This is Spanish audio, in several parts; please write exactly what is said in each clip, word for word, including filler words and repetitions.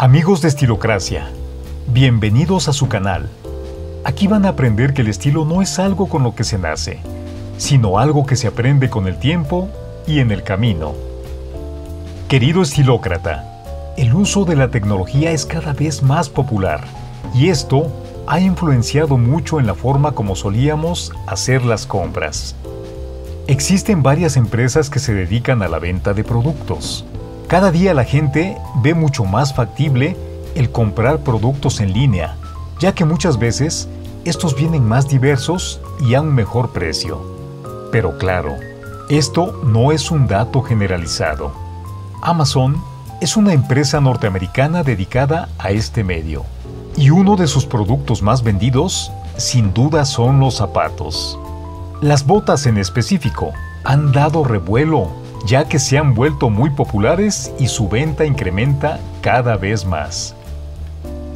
Amigos de Estilocracia, bienvenidos a su canal. Aquí van a aprender que el estilo no es algo con lo que se nace, sino algo que se aprende con el tiempo y en el camino. Querido estilócrata, el uso de la tecnología es cada vez más popular y esto ha influenciado mucho en la forma como solíamos hacer las compras. Existen varias empresas que se dedican a la venta de productos. Cada día la gente ve mucho más factible el comprar productos en línea, ya que muchas veces estos vienen más diversos y a un mejor precio. Pero claro, esto no es un dato generalizado. Amazon es una empresa norteamericana dedicada a este medio, y uno de sus productos más vendidos, sin duda, son los zapatos. Las botas en específico han dado revuelo, ya que se han vuelto muy populares y su venta incrementa cada vez más.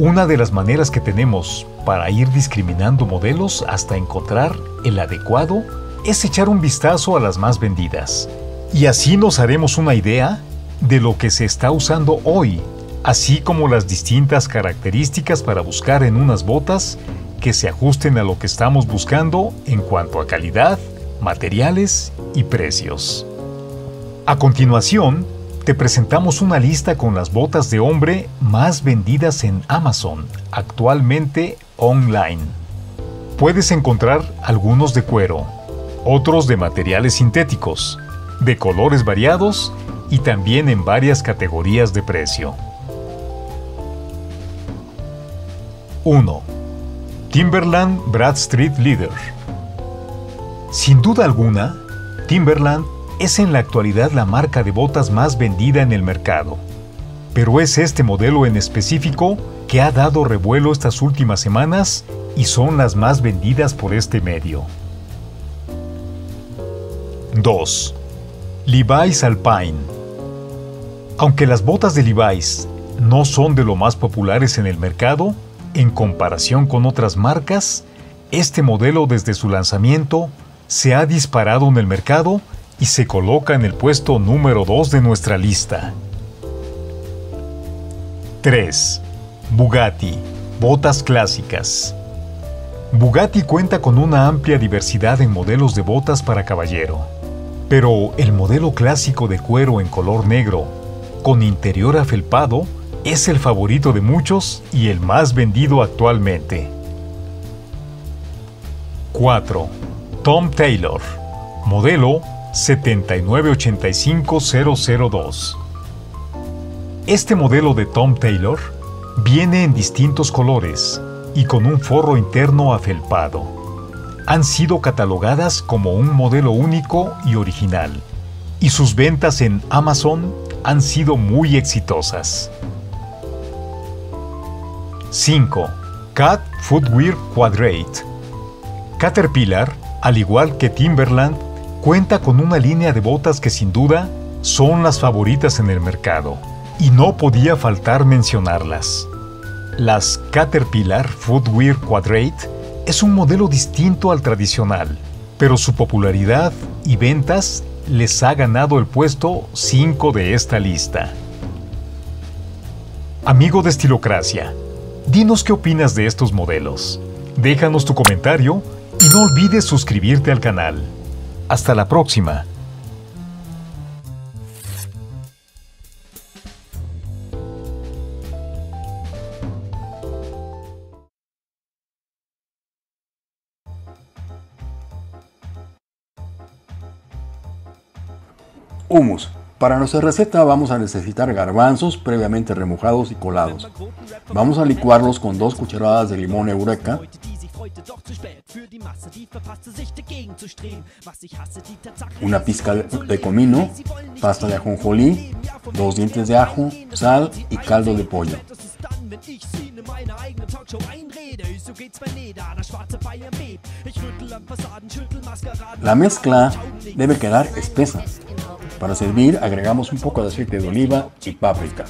Una de las maneras que tenemos para ir discriminando modelos hasta encontrar el adecuado es echar un vistazo a las más vendidas. Y así nos haremos una idea de lo que se está usando hoy, así como las distintas características para buscar en unas botas que se ajusten a lo que estamos buscando en cuanto a calidad, materiales y precios. A continuación, te presentamos una lista con las botas de hombre más vendidas en Amazon, actualmente online. Puedes encontrar algunos de cuero, otros de materiales sintéticos, de colores variados y también en varias categorías de precio. uno. Timberland Bradstreet Leader. Sin duda alguna, Timberland es en la actualidad la marca de botas más vendida en el mercado. Pero es este modelo en específico que ha dado revuelo estas últimas semanas y son las más vendidas por este medio. dos. Levi's Alpine. Aunque las botas de Levi's no son de lo más populares en el mercado, en comparación con otras marcas, este modelo desde su lanzamiento se ha disparado en el mercado y se coloca en el puesto número dos de nuestra lista. tres. Bugatti, botas clásicas. Bugatti cuenta con una amplia diversidad en modelos de botas para caballero, pero el modelo clásico de cuero en color negro, con interior afelpado, es el favorito de muchos y el más vendido actualmente. cuatro. Tom Taylor, modelo siete nueve ocho cinco cero cero dos. Este modelo de Tom Taylor viene en distintos colores y con un forro interno afelpado. Han sido catalogadas como un modelo único y original, y sus ventas en Amazon han sido muy exitosas. cinco. Cat Footwear Quadrate. Caterpillar, al igual que Timberland, cuenta con una línea de botas que sin duda son las favoritas en el mercado, y no podía faltar mencionarlas. Las Caterpillar Footwear Quadrate es un modelo distinto al tradicional, pero su popularidad y ventas les ha ganado el puesto cinco de esta lista. Amigo de Estilocracia, dinos qué opinas de estos modelos. Déjanos tu comentario y no olvides suscribirte al canal. Hasta la próxima. Humus. Para nuestra receta vamos a necesitar garbanzos previamente remojados y colados. Vamos a licuarlos con dos cucharadas de limón eureka, una pizca de comino, pasta de ajonjolí, dos dientes de ajo, sal y caldo de pollo. La mezcla debe quedar espesa. Para servir, agregamos un poco de aceite de oliva y páprica.